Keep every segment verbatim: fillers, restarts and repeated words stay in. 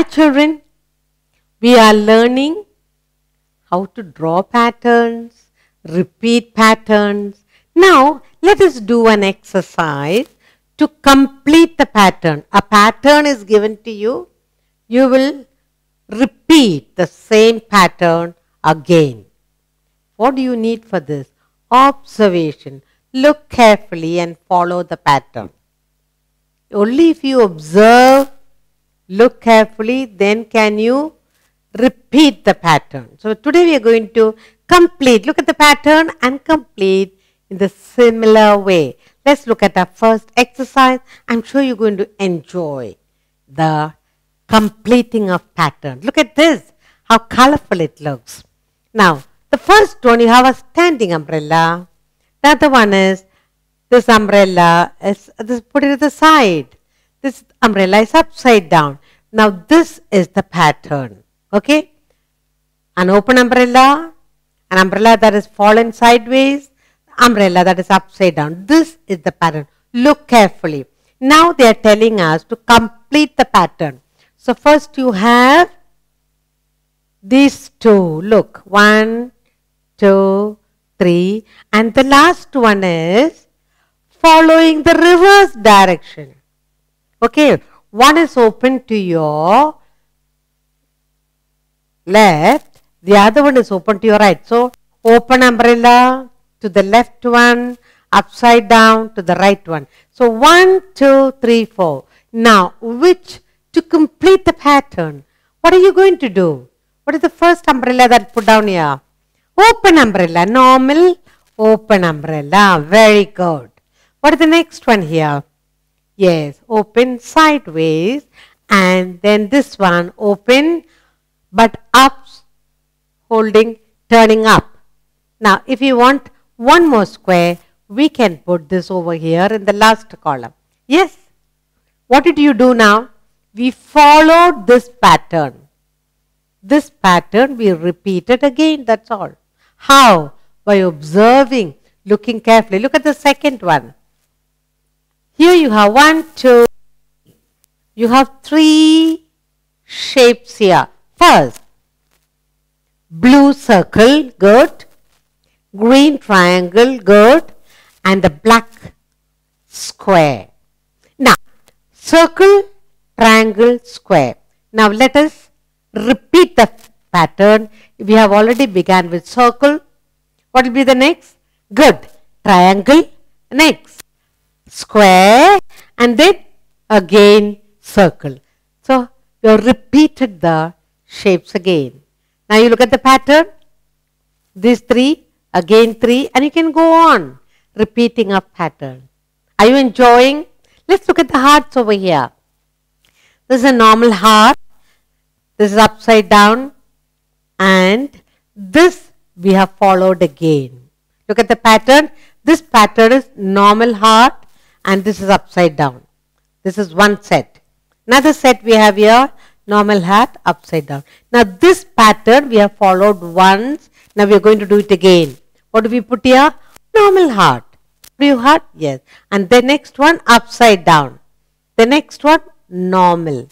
Hi children, we are learning how to draw patterns, repeat patterns. Now let us do an exercise to complete the pattern. A pattern is given to you, you will repeat the same pattern again. What do you need for this? Observation. Look carefully and follow the pattern. Only if you observe, look carefully, then can you repeat the pattern. So today we are going to complete, look at the pattern and complete in the similar way. Let's look at our first exercise. I'm sure you're going to enjoy the completing of patterns. Look at this, how colorful it looks. Now, the first one, you have a standing umbrella. The other one is this umbrella is this, put it to the side. This umbrella is upside down. Now this is the pattern. Okay? An open umbrella, an umbrella that is fallen sideways, umbrella that is upside down. This is the pattern. Look carefully. Now they are telling us to complete the pattern. So first you have these two. Look. One, two, three. And the last one is following the reverse direction. Okay, one is open to your left, the other one is open to your right. So, open umbrella to the left one, upside down to the right one. So, one, two, three, four. Now, which to complete the pattern, what are you going to do? What is the first umbrella that put down here? Open umbrella, normal open umbrella. Very good. What is the next one here? Yes, open sideways, and then this one open but ups, holding, turning up. Now, if you want one more square, we can put this over here in the last column. Yes, what did you do now? We followed this pattern. This pattern we repeated again, that's all. How? By observing, looking carefully. Look at the second one. Here you have one, two, you have three shapes here. First, blue circle, good, green triangle, good, and the black square. Now, circle, triangle, square. Now, let us repeat the pattern. We have already begun with circle. What will be the next? Good, triangle, next. Square, and then again circle. So you have repeated the shapes again. Now you look at the pattern, these three, again three, and you can go on repeating a pattern. Are you enjoying? Let's look at the hearts over here. This is a normal heart, this is upside down, and this we have followed again. Look at the pattern, this pattern is normal heart, and this is upside down. This is one set. Another set we have here, normal hat, upside down. Now this pattern we have followed once. Now we are going to do it again. What do we put here? Normal heart. Blue heart? Yes. And the next one, upside down. The next one, normal.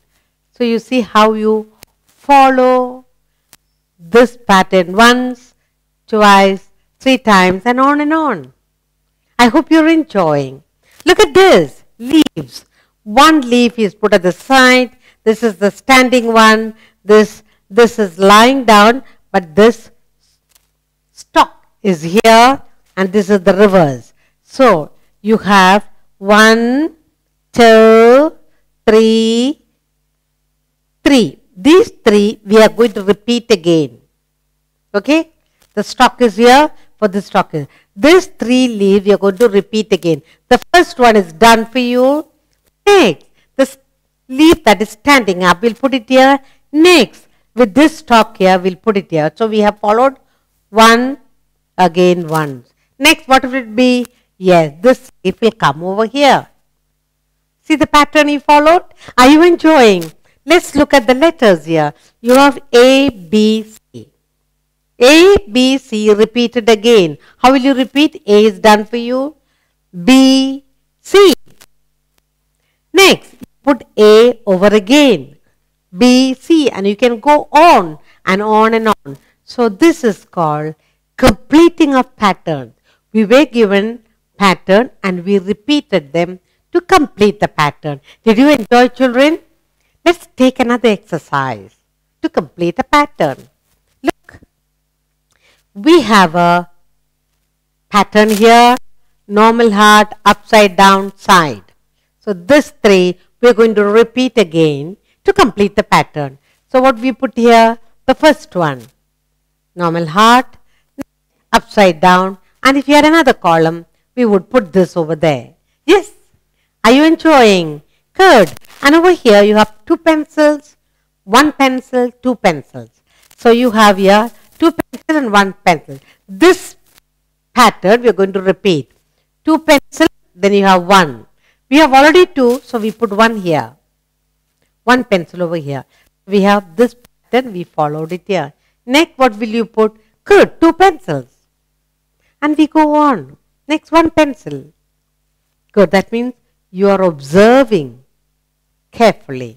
So you see how you follow this pattern once, twice, three times, and on and on. I hope you are enjoying. Look at this, leaves. One leaf is put at the side. This is the standing one. This, this is lying down, but this stalk is here, and this is the reverse. So you have one, two, three, three. These three we are going to repeat again. Okay? The stalk is here. For this stalk, this three leaves you are going to repeat again. The first one is done for you. Next, this leaf that is standing up, we'll put it here. Next, with this stalk here, we'll put it here. So we have followed one, again one. Next, what will it be? Yes, this leaf will come over here. See the pattern you followed? Are you enjoying? Let's look at the letters here. You have A, B, C. A, B, C repeated again. How will you repeat? A is done for you. B, C. Next, put A over again. B, C, and you can go on and on and on. So this is called completing of pattern. We were given pattern and we repeated them to complete the pattern. Did you enjoy, children? Let's take another exercise to complete the pattern. Look, we have a pattern here, normal heart, upside down, side. So this three we are going to repeat again to complete the pattern. So what we put here, the first one, normal heart, upside down, and if you had another column, we would put this over there. Yes? Are you enjoying? Good. And over here you have two pencils, one pencil, two pencils. So you have here two pencils and one pencil. This pattern we are going to repeat. Two pencils, then you have one. We have already two, so we put one here. One pencil over here. We have this pattern, we followed it here. Next, what will you put? Good, two pencils. And we go on. Next, one pencil. Good, that means you are observing carefully.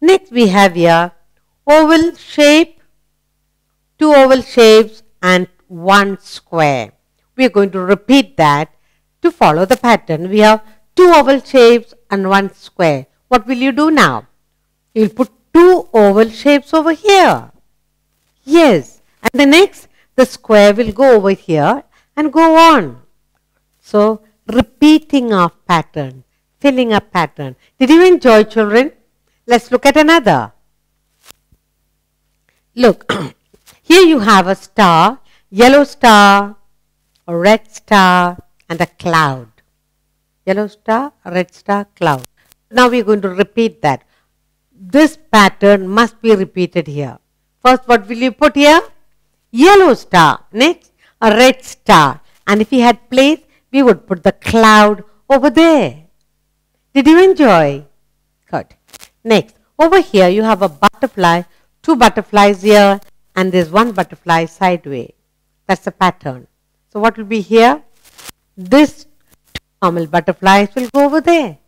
Next, we have here oval shape, two oval shapes and one square. We are going to repeat that to follow the pattern. We have two oval shapes and one square. What will you do now? You will put two oval shapes over here. Yes. And the next, the square will go over here and go on. So, repeating of pattern, filling up pattern. Did you enjoy, children? Let's look at another. Look, here you have a star, yellow star, a red star and a cloud. Yellow star, red star, cloud. Now we are going to repeat that. This pattern must be repeated here. First, what will you put here? Yellow star. Next, a red star. And if we had place, we would put the cloud over there. Did you enjoy? Good. Next, over here you have a butterfly, two butterflies here, and there's one butterfly sideways. That's the pattern. So what will be here? This normal butterflies will go over there.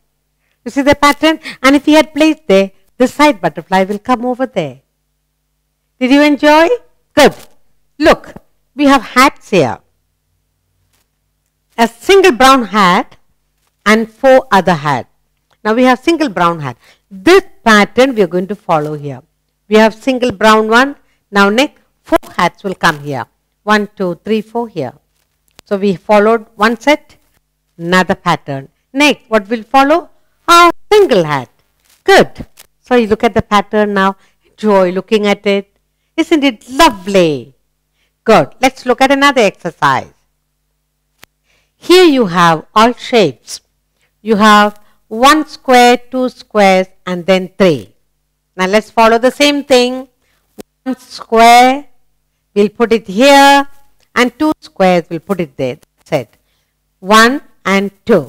You see the pattern? And if you had placed there, this side butterfly will come over there. Did you enjoy? Good. Look, we have hats here. A single brown hat and four other hats. Now we have single brown hat. This pattern we are going to follow here. We have single brown one. Now next, four hats will come here. One, two, three, four here. So we followed one set, another pattern. Next, what will follow? Our single hat. Good. So you look at the pattern now. Enjoy looking at it. Isn't it lovely? Good. Let's look at another exercise. Here you have all shapes. You have one square, two squares, and then three. Now let's follow the same thing. One square, we'll put it here, and two squares, we'll put it there. That's it. One and two.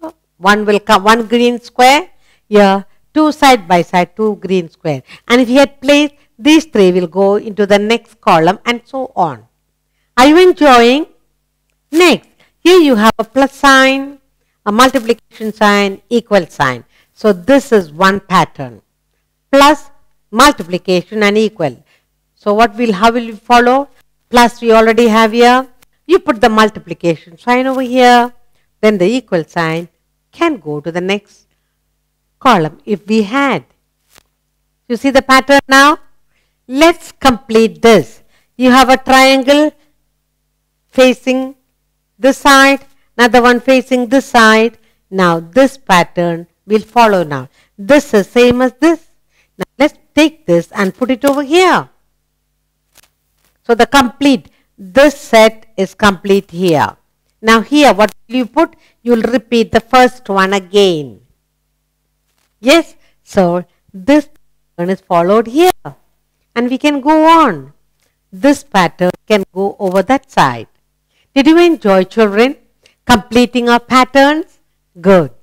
So one will come, one green square here, two side by side, two green square. And if you had placed, these three will go into the next column and so on. Are you enjoying? Next, here you have a plus sign, a multiplication sign, equal sign. So this is one pattern. Plus, multiplication and equal. So what will, how will you follow? Plus we already have here. You put the multiplication sign over here. Then the equal sign can go to the next column if we had. You see the pattern now? Let's complete this. You have a triangle facing this side. Another one facing this side. Now this pattern will follow now. This is same as this. Now let's take this and put it over here. So the complete, this set is complete here. Now here, what will you put? You will repeat the first one again. Yes, so this pattern is followed here. And we can go on. This pattern can go over that side. Did you enjoy, children? Completing our patterns? Good.